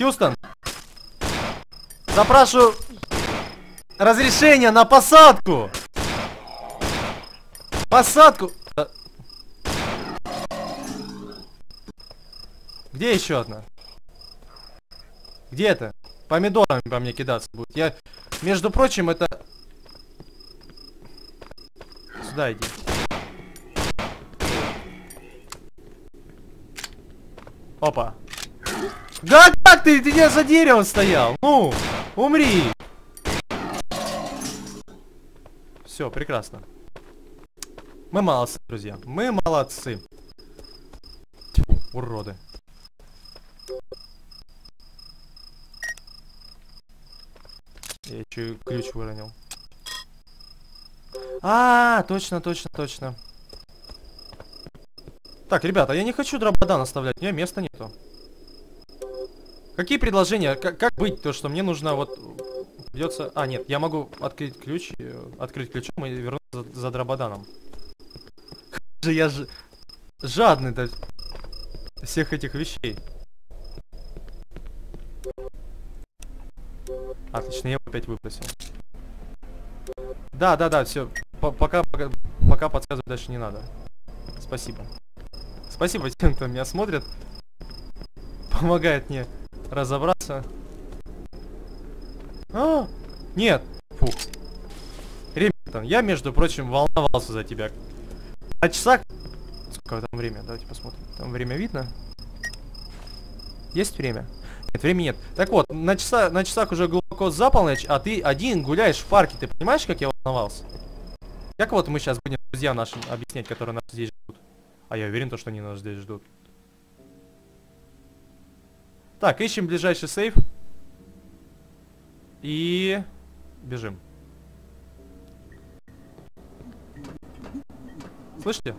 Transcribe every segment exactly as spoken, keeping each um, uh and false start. Хьюстон, запрашиваю разрешение на посадку. Посадку. Где еще одна? Где это? Помидорами по мне кидаться будет. Я, между прочим, это... Сюда иди. Опа. Да как ты? Ты за деревом стоял. Ну, умри. Все, прекрасно. Мы молодцы, друзья. Мы молодцы. Тьфу, уроды. Я еще и ключ выронил. А, -а, а, точно, точно, точно. Так, ребята, я не хочу дрободан оставлять, у меня места нету. Какие предложения? Как, как быть? То, что мне нужно вот... Придется... А, нет, я могу открыть ключ, открыть ключом и вернуться за, за дрободаном. Же я же... Жадный до всех этих вещей. Отлично, я его опять выбросил. Да, да, да, все. Пока, пока, пока подсказывать дальше не надо. Спасибо. Спасибо тем, кто меня смотрит. Помогает мне разобраться. А, нет. Фу. Ребята, я, между прочим, волновался за тебя. А часа... Сколько там время? Давайте посмотрим. Там время видно? Есть время? Нет, времени нет. Так вот, на, часа, на часах уже глубоко за полночь, а ты один гуляешь в парке. Ты понимаешь, как я волновался? Как вот мы сейчас будем друзьям нашим объяснять, которые нас здесь ждут? А я уверен, что они нас здесь ждут. Так, ищем ближайший сейф. И... бежим. Слышите?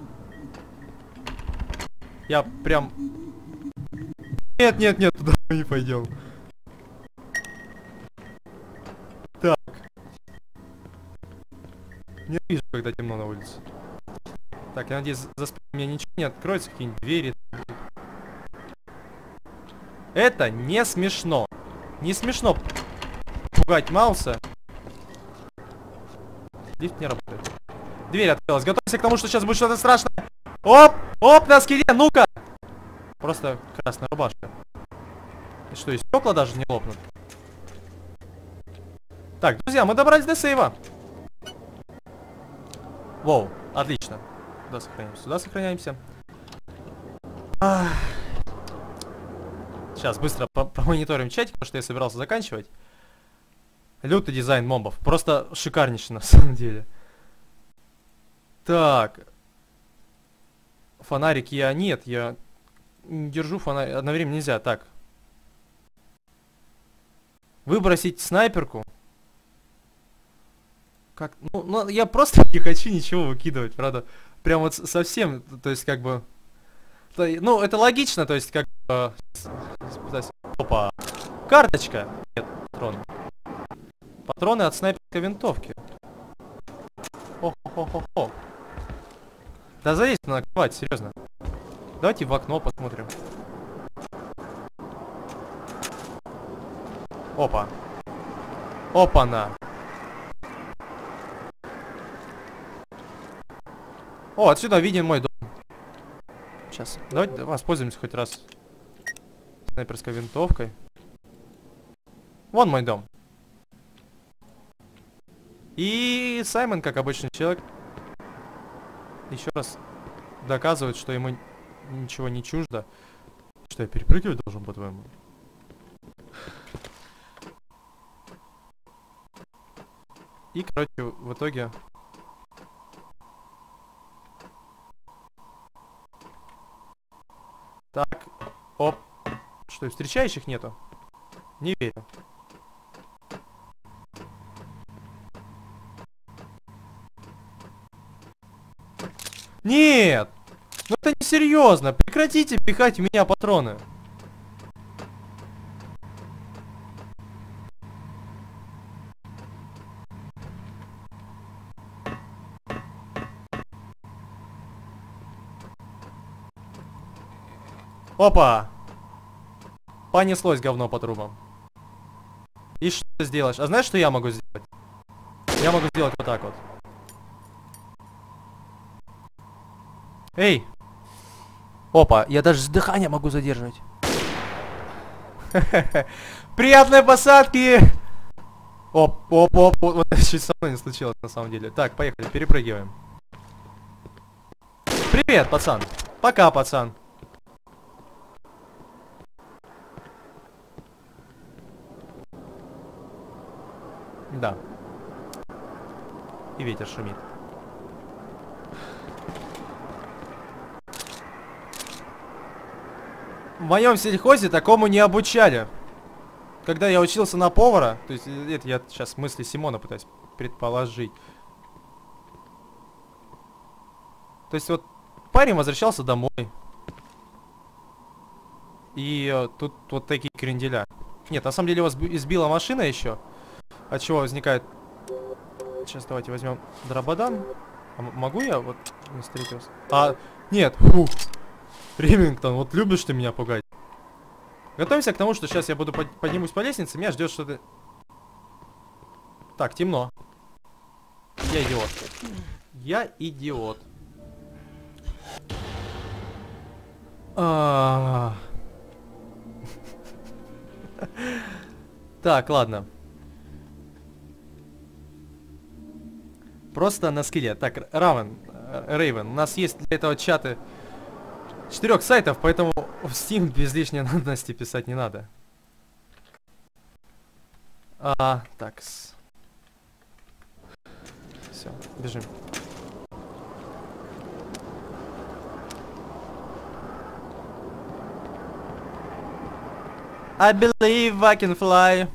Я прям... Нет, нет, нет, туда мы не пойдем. Так. Не вижу, когда темно на улице. Так, я надеюсь, за спиной у меня ничего не откроется, какие-нибудь двери. Это не смешно. Не смешно пугать Мауса. Лифт не работает. Дверь открылась. Готовься к тому, что сейчас будет что-то страшное. Оп! Оп, на скиде, ну-ка! Просто красная рубашка. И что, и стекла даже не лопнут? Так, друзья, мы добрались до сейва. Воу, отлично. Сюда сохраняемся, сюда сохраняемся. А... Сейчас быстро промониторим чатик, потому что я собирался заканчивать. Лютый дизайн мобов. Просто шикарнейший на самом деле. Так. Фонарик я... Нет, я не держу фонарик. Одновременно нельзя. Так. Выбросить снайперку. Как... Ну, ну, я просто не хочу ничего выкидывать, правда. Прям вот совсем, то есть как бы... Ну, это логично, то есть как бы... Опа. Карточка. Нет, патроны. Патроны от снайперской винтовки. О-хо-хо-хо-хо. Да залезь на кровать, серьезно. Давайте в окно посмотрим. Опа. Опа-на. О, отсюда виден мой дом. Сейчас. Давайте воспользуемся хоть раз снайперской винтовкой. Вон мой дом. И Саймон, как обычный человек, еще раз доказывает, что ему ничего не чуждо. Что, я перепрыгивать должен, по-твоему? И, короче, в итоге... Так, оп. Что, и встречающих нету? Не верю. Нет! Ну это несерьезно! Прекратите пихать в меня патроны! Опа! Понеслось говно по трубам. И что ты сделаешь? А знаешь, что я могу сделать? Я могу сделать вот так вот. Эй! Опа, я даже дыхание могу задерживать. Приятной посадки! Оп, оп, оп, вот это чуть со мной не случилось на самом деле. Так, поехали, перепрыгиваем. Привет, пацан. Пока, пацан. Да. И ветер шумит. В моем сельхозе такому не обучали. Когда я учился на повара, то есть это я сейчас мысли Симона пытаюсь предположить. То есть вот парень возвращался домой. И э, тут вот такие кренделя. Нет, на самом деле его избила машина еще. От чего возникает... Сейчас давайте возьмем дрободан. А могу я вот не встретился? А, нет, фу. Ремингтон, вот любишь ты меня пугать. Готовимся к тому, что сейчас я буду под... поднимусь по лестнице, меня ждет что-то... Так, темно. Я идиот. Я идиот. Так, ладно. Просто на скеле. Так, Равен, Рейвен, у нас есть для этого чаты четырех сайтов, поэтому в Steam без лишней надобности писать не надо. А, так. Все, бежим. I believe I can fly.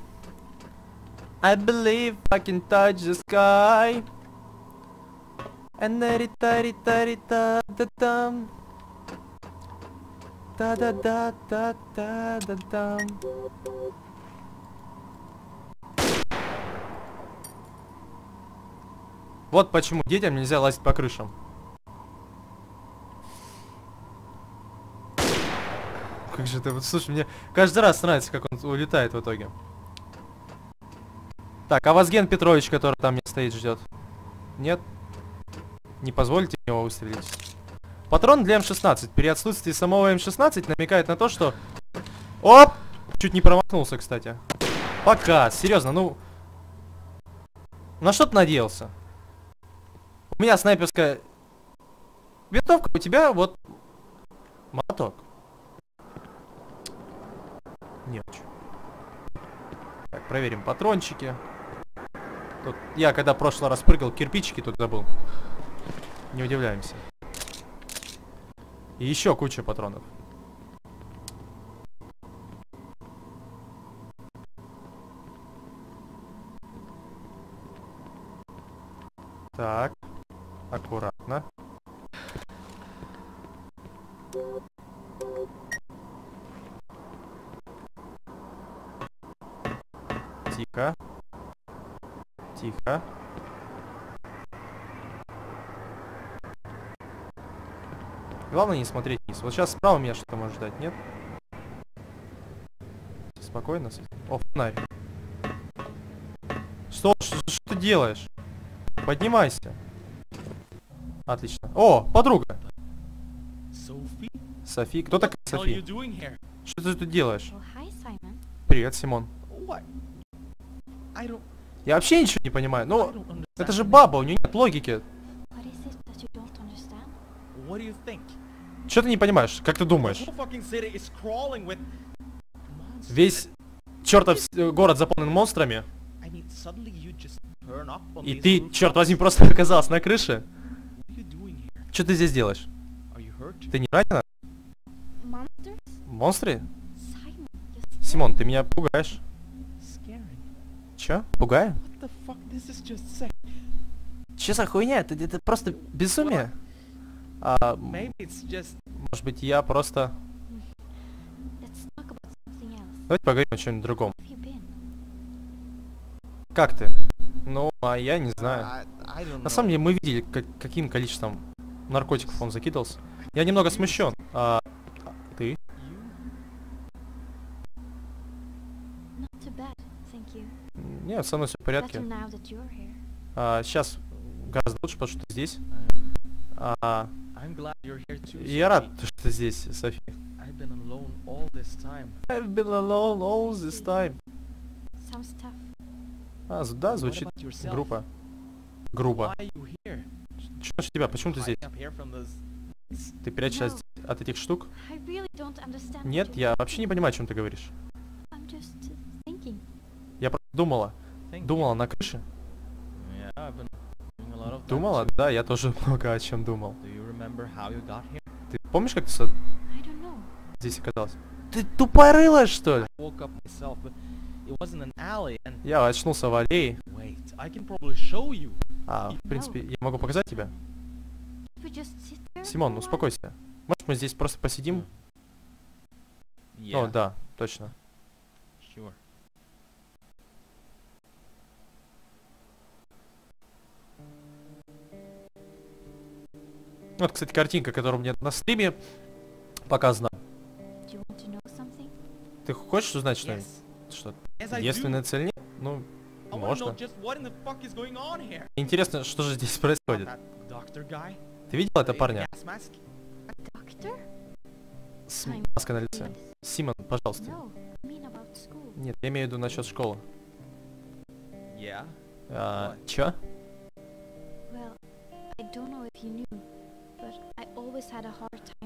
I believe I can touch the sky. And da da da da da dum. Da da da da da da dum. Вот почему детям нельзя лазить по крышам. Как же ты, вот слушай, мне каждый раз нравится, как он улетает в итоге. Так, а Вазген Петрович, который там не стоит, ждет. Нет? Не позволите в него выстрелить. Патрон для эм шестнадцать. При отсутствии самого эм шестнадцать намекает на то, что... Оп! Чуть не промахнулся, кстати. Пока, серьезно, ну... На что ты надеялся? У меня снайперская... Винтовка, у тебя вот... Молоток. Нет. Так, проверим патрончики. Тут я когда в прошлый раз прыгал, кирпичики тут забыл. Не удивляемся. И еще куча патронов. Так, аккуратно. Тихо. Тихо. Главное не смотреть вниз. Вот сейчас справа меня что-то может ждать, нет? Спокойно. О, фонарь. Что, что, что ты делаешь? Поднимайся. Отлично. О, подруга. Софи? Софи? Кто такая Софи? Что ты тут делаешь? Привет, Симон. Я вообще ничего не понимаю. Ну, это же баба, у нее нет логики. Что ты не понимаешь? Как ты думаешь? Весь чертов город заполнен монстрами. И ты, черт возьми, просто оказался на крыше? Что ты здесь делаешь? Ты не ранена? Монстры? Симон, ты меня пугаешь. Че? Пугаю? Че за хуйня? Это, это просто безумие. А, может быть, я просто... Давайте поговорим о чем-нибудь другом. Как ты? Ну, а я не знаю. На самом деле, мы видели, как, каким количеством наркотиков он закидался. Я немного смущен. А ты? Нет, со мной все в порядке. А, сейчас гораздо лучше, потому что ты здесь. А, я рад, что ты здесь, Софи. I've been alone all this time. I've been alone all this time. А, да, звучит группа. Грубо. Что ж тебя? Почему ты здесь? Ты прячешься no. от этих штук? Really Нет, я вообще не понимаю, о чем ты говоришь. Я просто думала. Thinking. Думала на крыше? Yeah, думала? Too. Да, я тоже много о чем думал. Ты помнишь, как ты со... здесь оказался? Ты тупорылая, что ли? Myself, alley, and... Я очнулся в аллее. Wait, а, в принципе, я могу показать тебя? Симон, успокойся. Может, мы здесь просто посидим? Yeah. О, да, точно. Sure. Вот, кстати, картинка, которая у меня на стриме показана. Ты хочешь узнать что-нибудь? Yes. Что? Yes, единственная цель нет? Ну, I можно. Интересно, что же здесь происходит? Ты видел этого парня? С маской на лице. Симон, пожалуйста. No, I mean Нет, я имею в виду насчет школы. Yeah. А, чё?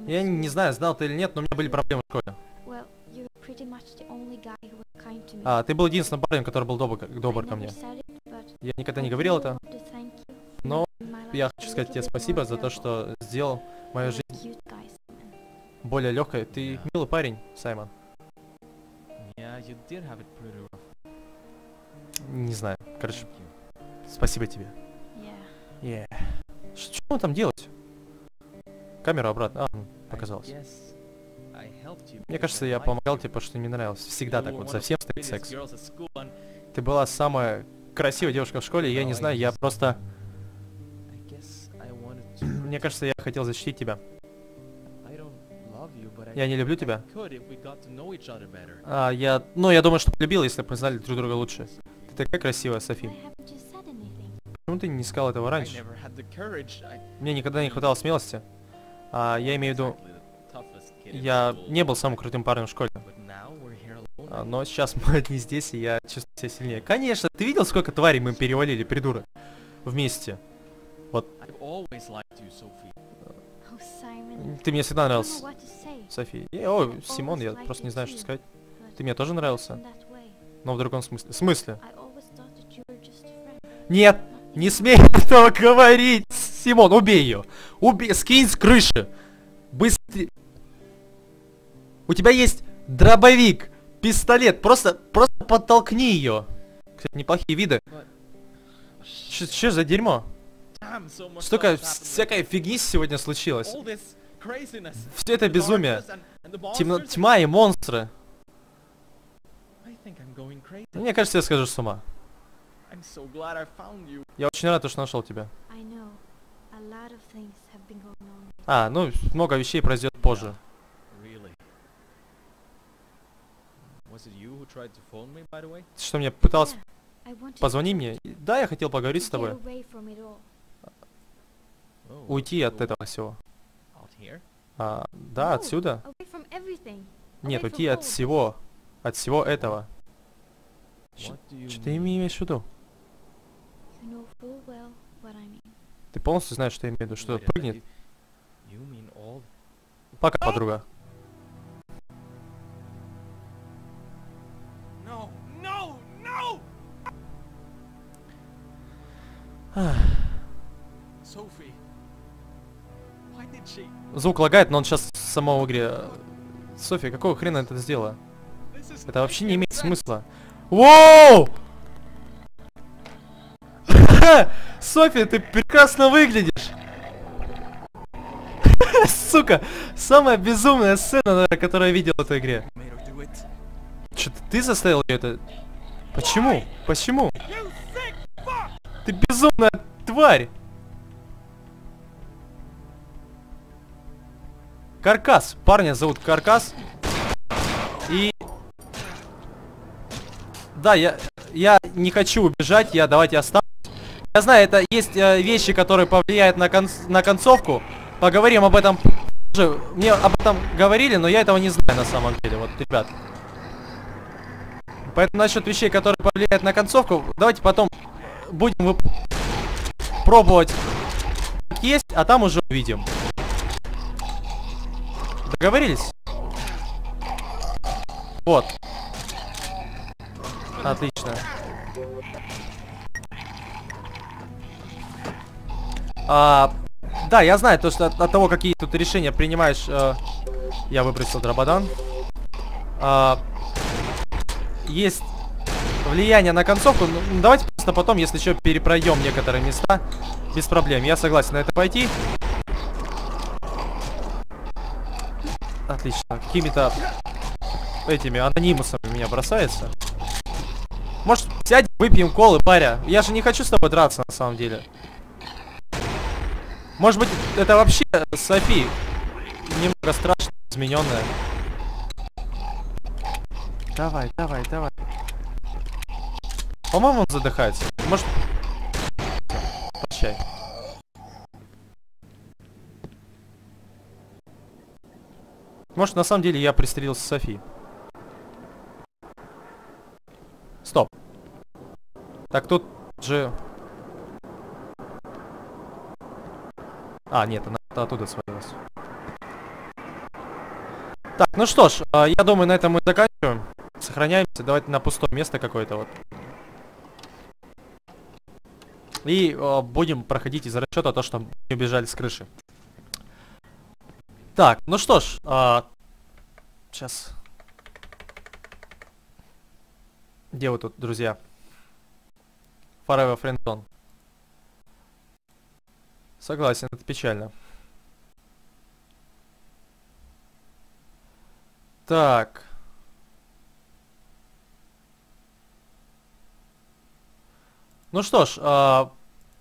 Я не знаю, знал ты или нет, но у меня были проблемы в школе. Well, а, ты был единственным парнем, который был добр, добр ко мне. Я никогда не говорил это. Но я хочу сказать тебе спасибо за то, что сделал мою жизнь более легкой. Ты yeah. милый парень, Саймон. Yeah, не знаю, короче. Спасибо тебе. Yeah. Yeah. Что там делать? Камеру обратно. А, показалось. Мне кажется, я помогал тебе, потому что мне нравилось. Всегда так вот, совсем стоит секс. Ты была самая красивая девушка в школе, я не знаю, я просто... Мне кажется, я хотел защитить тебя. Я не люблю тебя. А, я... Ну, я думаю, что полюбил, если бы мы знали друг друга лучше. Ты такая красивая, Софи. Почему ты не искал этого раньше? Мне никогда не хватало смелости. А, я имею в виду... Я не был самым крутым парнем в школе. Но сейчас мы одни здесь, и я чувствую себя сильнее. Конечно, ты видел, сколько тварей мы перевалили, придурок? Вместе. Вот. Ты мне всегда нравился, Софи. О, Симон, я просто не знаю, что сказать. Ты мне тоже нравился? Но в другом смысле. В смысле? Нет! Не смей этого говорить! Симон, убей ее! Убей! Скинь с крыши! Быстрее! У тебя есть дробовик, пистолет, просто, просто подтолкни ее. Кстати, неплохие виды. Что за дерьмо? Столько всякой фигни сегодня случилось. Все это безумие. Темно, тьма и монстры. Мне кажется, я схожу с ума. Я очень рад, что нашел тебя. А, ну, много вещей произойдет позже. Ты что, мне пыталась... Позвони мне. Да, я хотел поговорить с тобой. Уйти от этого всего. А, да, отсюда. Нет, уйти от всего. От всего этого. Что ты имеешь в виду? Ты полностью знаешь, что я имею в виду. Что прыгнет? Пока, подруга. Звук лагает, но он сейчас в самом игре. Софи, какого хрена это сделала? Это вообще не имеет смысла. Воу! Софи, ты прекрасно выглядишь! Сука! Самая безумная сцена, которую я видел в этой игре. Что-то ты заставил ее это? Почему? Почему? Ты безумная тварь! Каркас! Парня зовут Каркас. И... Да, я... я не хочу убежать, я давайте останусь. Я знаю, это есть э, вещи, которые повлияют на, кон на концовку. Поговорим об этом позже. Мне об этом говорили, но я этого не знаю на самом деле, вот, ребят. Поэтому насчет вещей, которые повлияют на концовку, давайте потом будем пробовать как есть, а там уже увидим. Договорились? Вот. Отлично. А, да, я знаю, то, что от, от того, какие тут решения принимаешь... Э, я выбросил дрободан. А, есть влияние на концовку. Ну, давайте просто потом, если еще, перепройдем некоторые места. Без проблем. Я согласен на это пойти. Отлично. Какими-то этими анонимусами меня бросается. Может, сядь, выпьем колы, паря. Я же не хочу с тобой драться, на самом деле. Может быть, это вообще Софи. Немного страшно, измененная. Давай, давай, давай. По-моему, он задыхается. Может... Прощай. Может, на самом деле я пристрелился с Софи. Стоп. Так, тут же... А, нет, она оттуда свалилась. Так, ну что ж, я думаю, на этом мы заканчиваем. Сохраняемся. Давайте на пустое место какое-то вот. И э, будем проходить из расчета то, что мы убежали с крыши. Так, ну что ж, э, сейчас... Где вы тут, друзья? Forever Friendzone. Согласен, это печально. Так. Ну что ж, а...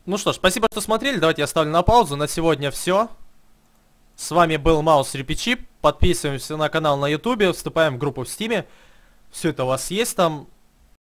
ну что ж, спасибо, что смотрели. Давайте я ставлю на паузу. На сегодня все. С вами был Маус Репичип. Подписываемся на канал на ютубе, вступаем в группу в стиме. Все это у вас есть там.